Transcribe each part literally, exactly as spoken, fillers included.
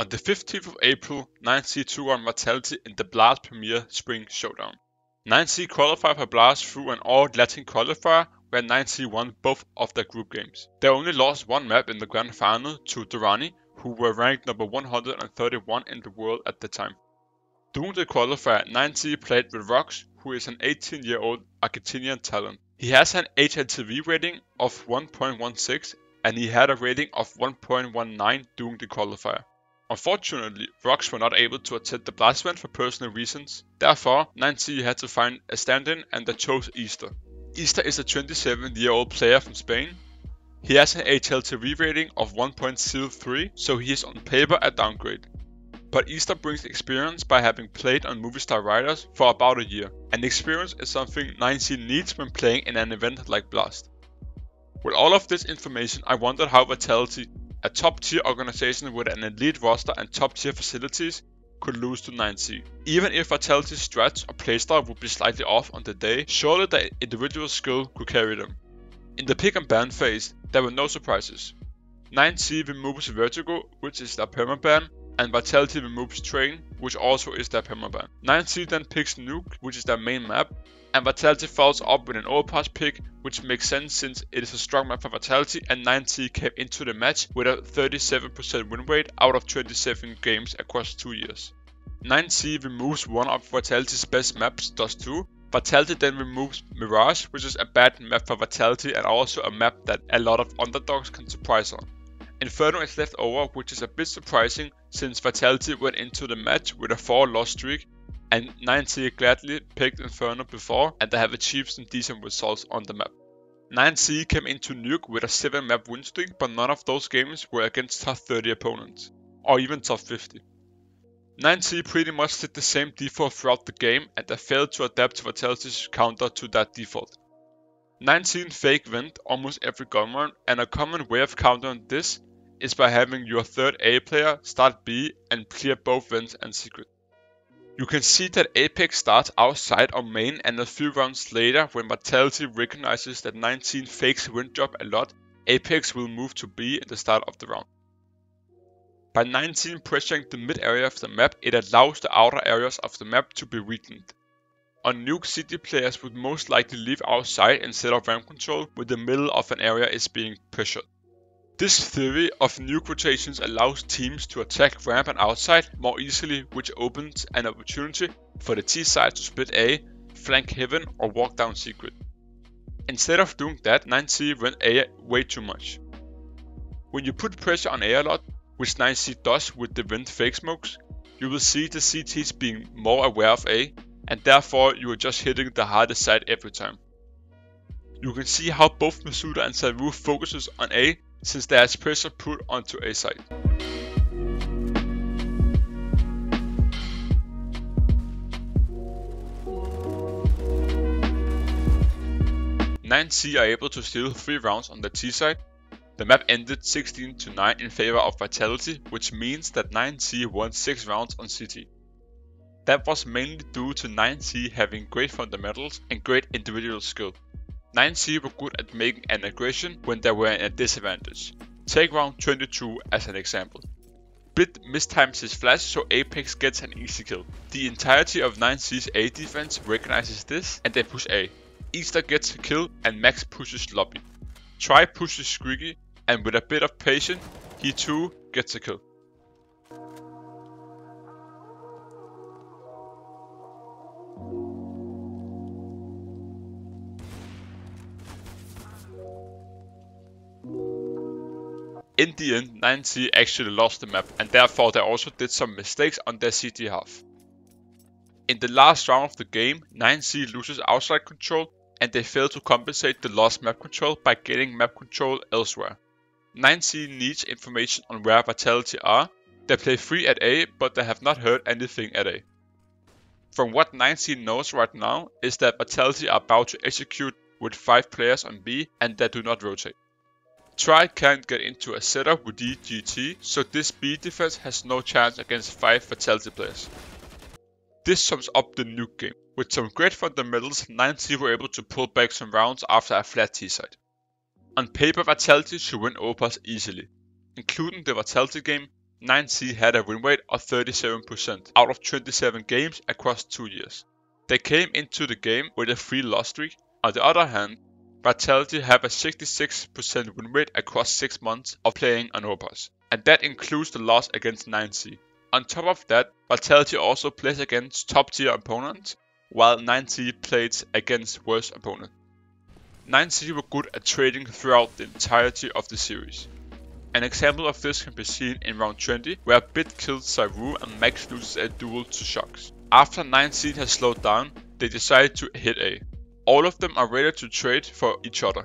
On the fifteenth of April, nine z took on Vitality in the Blast Premier Spring Showdown. nine z qualified for Blast through an all-Latin qualifier where nine z won both of their group games. They only lost one map in the grand final to Durrani, who were ranked number one hundred thirty-one in the world at the time. During the qualifier, nine z played with Rox, who is an eighteen-year-old Argentinian talent. He has an H L T V rating of one point one six and he had a rating of one point one nine during the qualifier. Unfortunately, Rox were not able to attend the Blast event for personal reasons. Therefore, nine z had to find a stand-in and they chose Easter. Easter is a twenty-seven-year-old player from Spain. He has an H L T V rating of one point oh three, so he is on paper a downgrade. But Easter brings experience by having played on Movistar Riders for about a year, and experience is something nine z needs when playing in an event like Blast. With all of this information, I wondered how Vitality, a top-tier organization with an elite roster and top-tier facilities, could lose to nine z. Even if Vitality's strats or playstyle would be slightly off on the day, surely their individual skill could carry them. In the pick and ban phase, there were no surprises. nine z removes Vertigo, which is their permaban, and Vitality removes Train, which also is their permaban. nine z then picks Nuke, which is their main map, and Vitality follows up with an Overpass pick, which makes sense since it is a strong map for Vitality, and nine z came into the match with a thirty-seven percent win rate out of twenty-seven games across two years. nine z removes one of Vitality's best maps, Dust two. Vitality then removes Mirage, which is a bad map for Vitality and also a map that a lot of underdogs can surprise on. Inferno is left over, which is a bit surprising since Vitality went into the match with a four-loss streak, and nine z gladly picked Inferno before, and they have achieved some decent results on the map. nine z came into Nuke with a seven map win streak, but none of those games were against top thirty opponents, or even top fifty. nine z pretty much did the same default throughout the game, and they failed to adapt to Vitality's counter to that default. nine z fake vent almost every gun run, and a common way of countering this is by having your third A player start B and clear both vents and secret. You can see that Apex starts outside on main, and a few rounds later, when Vitality recognizes that nine z fakes wind drop a lot, Apex will move to B at the start of the round. By nine z pressuring the mid area of the map, it allows the outer areas of the map to be weakened. On Nuke, city players would most likely leave outside instead of ramp control when the middle of an area is being pressured. This theory of Nuke rotations allows teams to attack ramp and outside more easily, which opens an opportunity for the T side to split A, flank heaven or walk down secret. Instead of doing that, nine z ran A way too much. When you put pressure on A a lot, which nine z does with the wind fake smokes, you will see the C Ts being more aware of A, and therefore you are just hitting the hardest side every time. You can see how both Masuda and Sabu focuses on A, since there is pressure put onto A side. nine z are able to steal three rounds on the T side. The map ended sixteen to nine in favor of Vitality, which means that nine z won six rounds on C T. That was mainly due to nine z having great fundamentals and great individual skill. nine z were good at making an aggression when they were in a disadvantage. Take round twenty-two as an example. Bit mistimes his flash, so Apex gets an easy kill. The entirety of nine z's A defense recognizes this and they push A. Easter gets a kill and Max pushes lobby. Tri pushes Squeaky, and with a bit of patience, he too gets a kill. In the end, nine z actually lost the map, and therefore they also did some mistakes on their C T half. In the last round of the game, nine z loses outside control, and they fail to compensate the lost map control by getting map control elsewhere. nine z needs information on where Vitality are. They play free at A, but they have not heard anything at A. From what nine z knows right now is that Vitality are about to execute with five players on B, and they do not rotate. Tri can't get into a setup with D G T, so this B defense has no chance against five Vitality players. This sums up the Nuke game. With some great fundamentals, nine z were able to pull back some rounds after a flat T side. On paper, Vitality should win Overpass easily. Including the Vitality game, nine z had a win rate of thirty-seven percent out of twenty-seven games across two years. They came into the game with a three loss streak. On the other hand, Vitality have a sixty-six percent win rate across six months of playing on Overpass, and that includes the loss against nine z. On top of that, Vitality also plays against top tier opponents, while nine z plays against worse opponents. nine z were good at trading throughout the entirety of the series. An example of this can be seen in round twenty, where Bit killed Saivu and Max loses a duel to ShoX. After nine z has slowed down, they decide to hit A. All of them are ready to trade for each other.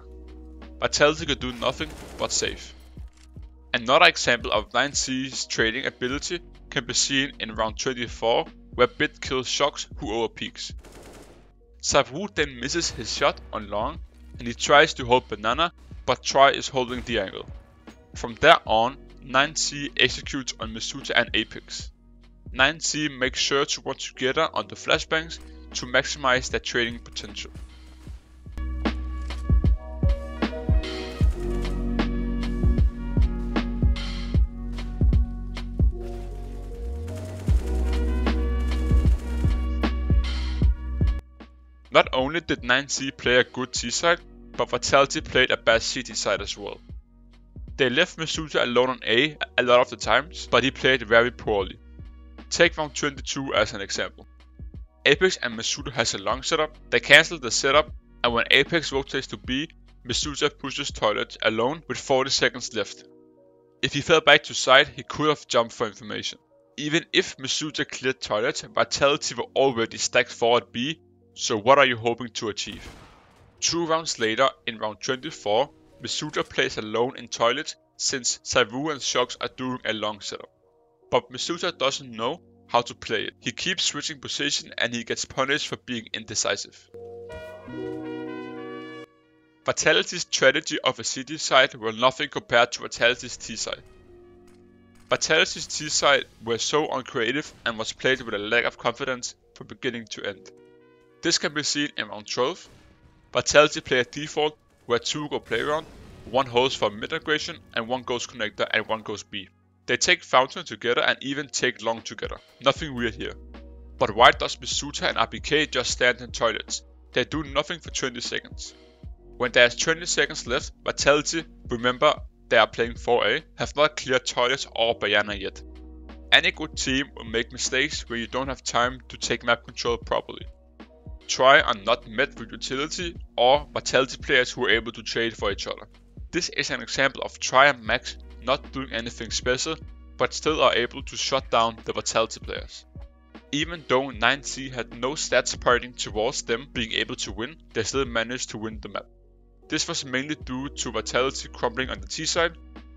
Vitality could do nothing but save. Another example of nine z's trading ability can be seen in round twenty-four, where Bit kills ShoX, who overpeaks. Sabu then misses his shot on long, and he tries to hold banana, but Tri is holding the angle. From there on, nine z executes on Misuta and Apex. nine z makes sure to work together on the flashbangs to maximize their trading potential. Not only did nine z play a good T-side, but Vitality played a bad C T side as well. They left Masuda alone on A a lot of the times, but he played very poorly. Take round twenty-two as an example. Apex and Masuda has a long setup, they cancel the setup, and when Apex rotates to B, Masuda pushes toilet alone with forty seconds left. If he fell back to side, he could have jumped for information. Even if Masuda cleared toilet, Vitality were already stacked forward B, so what are you hoping to achieve? Two rounds later, in round twenty-four, Masuda plays alone in toilet since Saivu and ShoX are doing a long setup. But Masuda doesn't know how to play it. He keeps switching position and he gets punished for being indecisive. Vitality's strategy of a C T side were nothing compared to Vitality's T side. Vitality's T side were so uncreative and was played with a lack of confidence from beginning to end. This can be seen in round twelve. Vitality play a default where two go playground, one holds for mid aggression and one goes connector and one goes B. They take fountain together and even take long together. Nothing weird here. But why does Mizute and R P K just stand in toilets? They do nothing for twenty seconds. When there's twenty seconds left, Vitality, remember they are playing four A, have not cleared toilets or Bayana yet. Any good team will make mistakes where you don't have time to take map control properly. Try and not met with utility or Vitality players who are able to trade for each other. This is an example of Tri and Max not doing anything special, but still are able to shut down the Vitality players. Even though nine z had no stats pointing towards them being able to win, they still managed to win the map. This was mainly due to Vitality crumbling on the T side,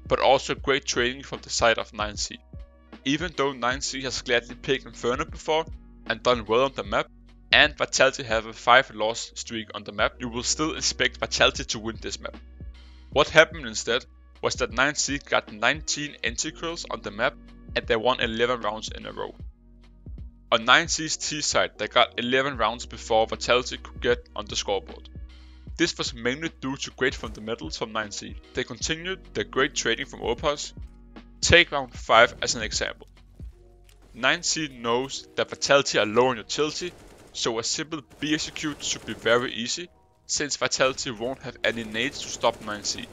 but also great trading from the side of nine z. Even though nine z has gladly picked Inferno before and done well on the map, and Vitality have a five loss streak on the map, you will still expect Vitality to win this map. What happened instead was that nine z got nineteen entry kills on the map and they won eleven rounds in a row. On nine z's T side, they got eleven rounds before Vitality could get on the scoreboard. This was mainly due to great fundamentals from nine z. They continued their great trading from Overpass. Take round five as an example. nine z knows that Vitality are low on utility, so a simple B execute should be very easy, since Vitality won't have any nades to stop nine z.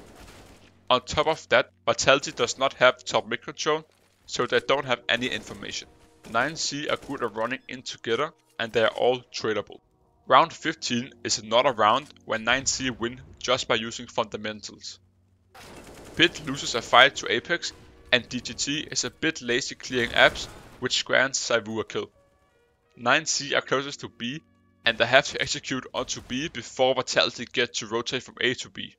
On top of that, Vitality does not have top mid control, so they don't have any information. nine z are good at running in together and they are all tradable. Round fifteen is another round where nine z win just by using fundamentals. Bit loses a fight to Apex and D G T is a bit lazy clearing apps, which grants Saivu a kill. nine z are closest to B, and they have to execute onto B before Vitality get to rotate from A to B.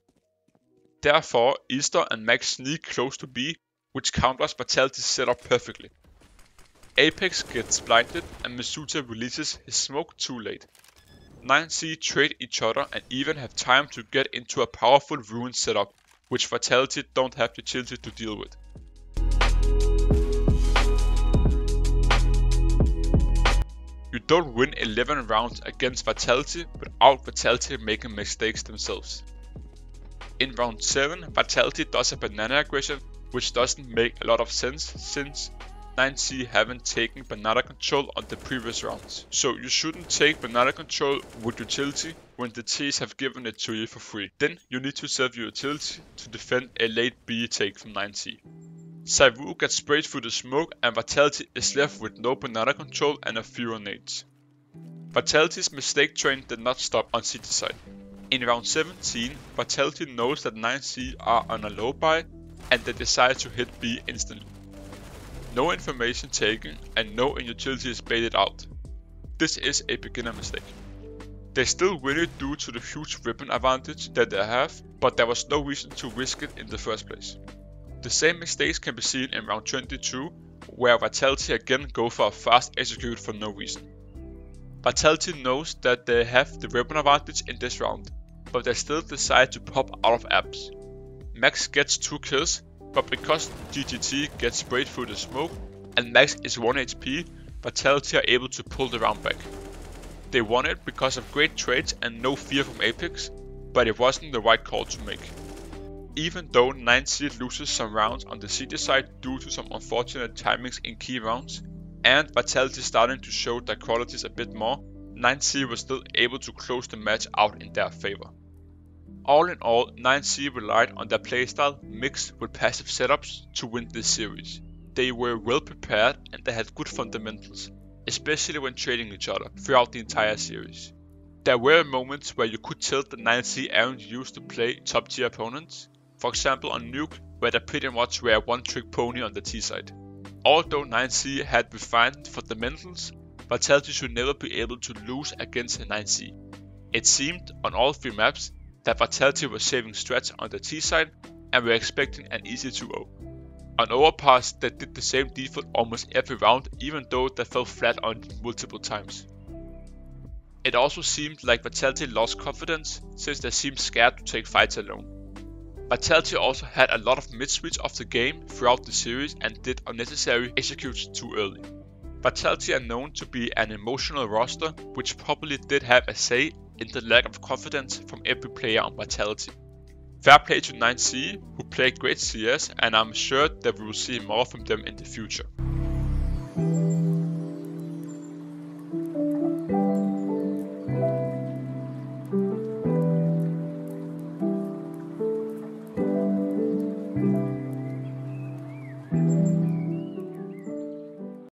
Therefore, Easter and Max sneak close to B, which counters Vitality's setup perfectly. Apex gets blinded and Mizute releases his smoke too late. nine z trade each other and even have time to get into a powerful ruin setup, which Vitality don't have the utility to deal with. You don't win eleven rounds against Vitality without Vitality making mistakes themselves. In round seven, Vitality does a banana aggression which doesn't make a lot of sense since nine z haven't taken banana control on the previous rounds. So you shouldn't take banana control with utility when the T's have given it to you for free. Then you need to sell your utility to defend a late B take from nine z. Saivu gets sprayed through the smoke and Vitality is left with no banana control and a few grenades. Vitality's mistake train did not stop on city side. In round seventeen, Vitality knows that nine z are on a low buy and they decide to hit B instantly. No information taken and no utility is baited out. This is a beginner mistake. They still win it due to the huge weapon advantage that they have, but there was no reason to risk it in the first place. The same mistakes can be seen in round twenty-two, where Vitality again go for a fast execute for no reason. Vitality knows that they have the weapon advantage in this round, but they still decide to pop out of apps. Max gets two kills, but because G G T gets sprayed through the smoke and Max is one H P, Vitality are able to pull the round back. They won it because of great trades and no fear from Apex, but it wasn't the right call to make. Even though nine z loses some rounds on the city side due to some unfortunate timings in key rounds, and Vitality starting to show their qualities a bit more, nine z was still able to close the match out in their favor. All in all, nine z relied on their playstyle mixed with passive setups to win this series. They were well prepared and they had good fundamentals, especially when trading each other throughout the entire series. There were moments where you could tell that nine z aren't used to play top tier opponents, for example on Nuke, where they pretty much were a one trick pony on the T side. Although nine z had refined fundamentals, Vitality should never be able to lose against nine z. It seemed on all three maps that Vitality was saving strats on the T side and were expecting an easy two oh. On Overpass, they did the same default almost every round, even though they fell flat on it multiple times. It also seemed like Vitality lost confidence since they seemed scared to take fights alone. Vitality also had a lot of mid-switch of the game throughout the series and did unnecessary executes too early. Vitality are known to be an emotional roster, which probably did have a say in the lack of confidence from every player on Vitality. Fair play to nine z, who played great C S, and I'm sure that we will see more from them in the future.